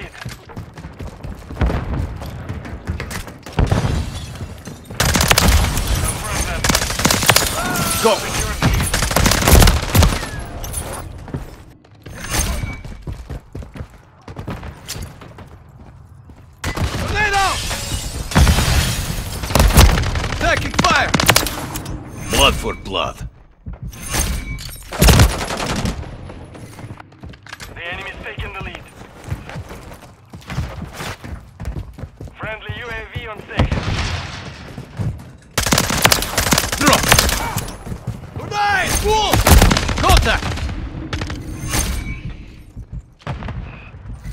in. Got him. Taking fire! Blood for blood. The enemy's taking the lead. Friendly UAV on station. Drop! Grenade! Wolf! Contact!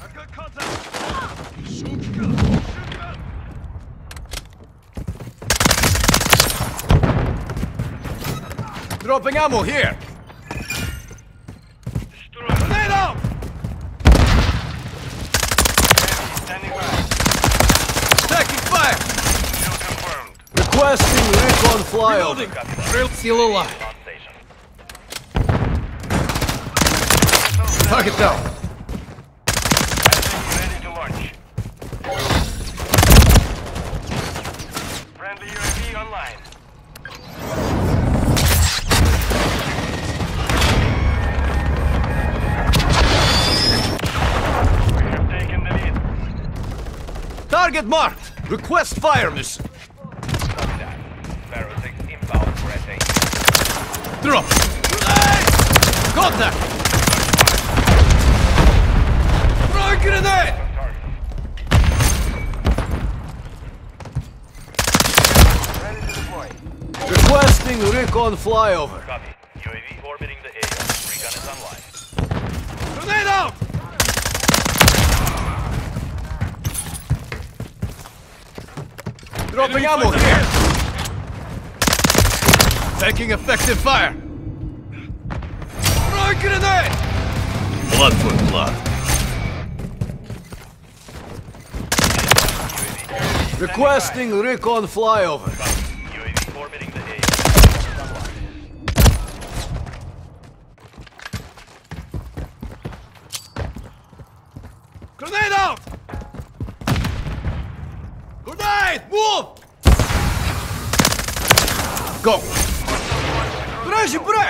I've got contact! Shoot! Dropping ammo here! Destroy them! Lay down! Standing by. Taking fire! Still confirmed. Requesting recon flyover. Still alive. Target down. Ready to launch. Friendly UAV online. Target marked! Request fire mission! Barrel 6 inbound for SA. Drop! Grenade! Contact! Throw a grenade! Ready to deploy. Requesting recon flyover. Copy. UAV orbiting the area. Recon is online. Grenade out! Dropping ammo here! Taking effective fire! Throw a grenade! Blood for blood. Requesting recon flyover. UAV orbiting the area. Grenade out! Grenade! Move! Go! Drži bre!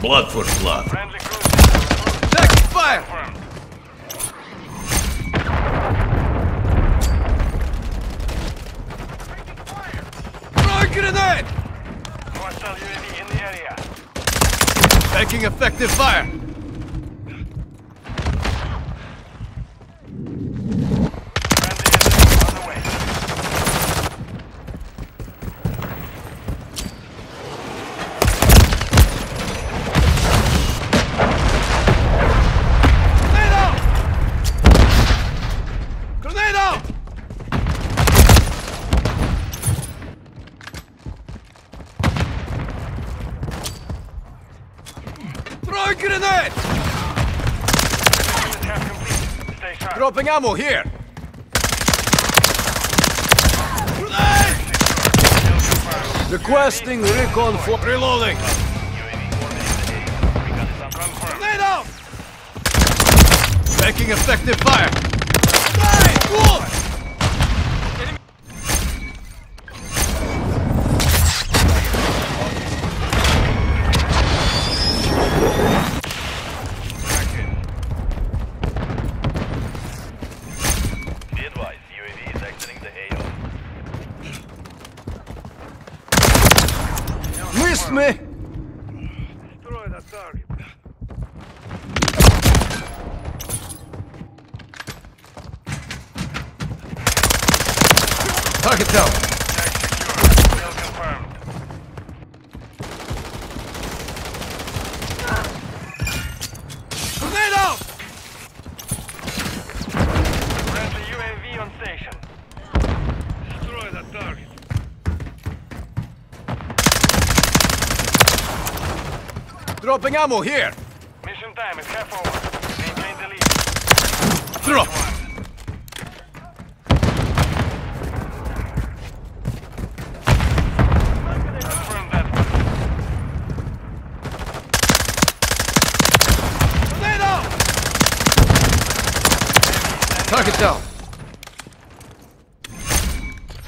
Blood for blood. Take fire! Throw a grenade! Hostile UAV in the area. Taking effective fire. Grenade! Dropping ammo here! Grenade! Requesting recon for reloading! Grenade out! Taking effective fire! Grenade! Wolf! Missed me! Destroy that target. Target down. Tag secured. Still confirmed. Grenade out! Friendly UAV on station. Destroy that target. Dropping ammo here! Mission time is half over. Maintain the lead. Drop! Confirm that one. Target down.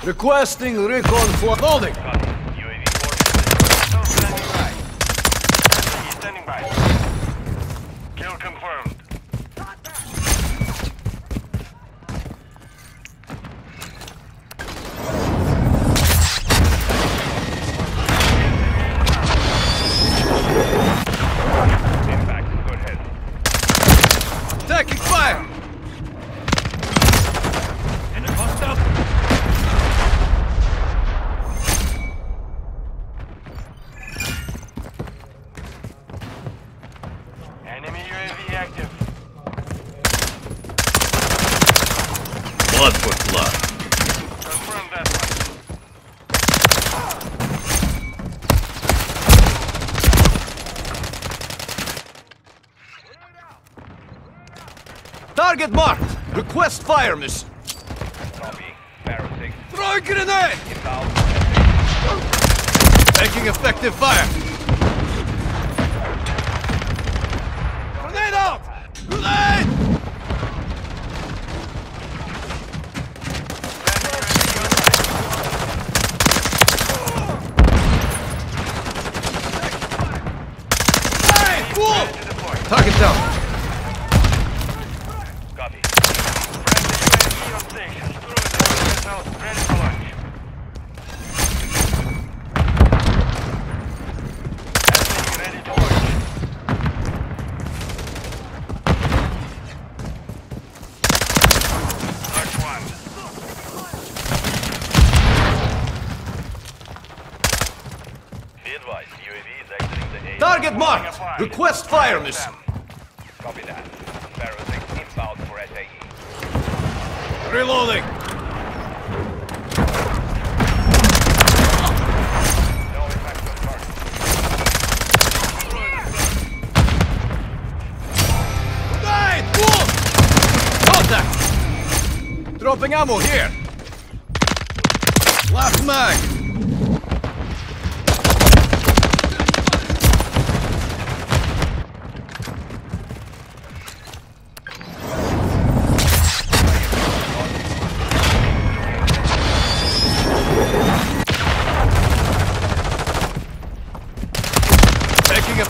Requesting recon for holding. UAV force. Standing by. He's standing by. Kill confirmed. Target marked! Request fire, miss! Copy. Barrel 6. Throw a grenade! Taking effective fire! Grenade out! Grenade! Hey! Whoa! Target down! Target marked! Request fire, miss! Copy that. Barrel 6 inbound for SAE. Reloading! No impact on target. Night! Contact! Dropping ammo here! Left mag!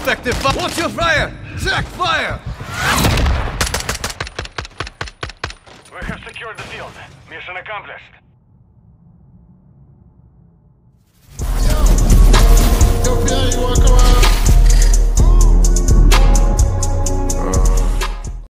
Effective fire! Watch your fire! Check fire! We have secured the field. Mission accomplished.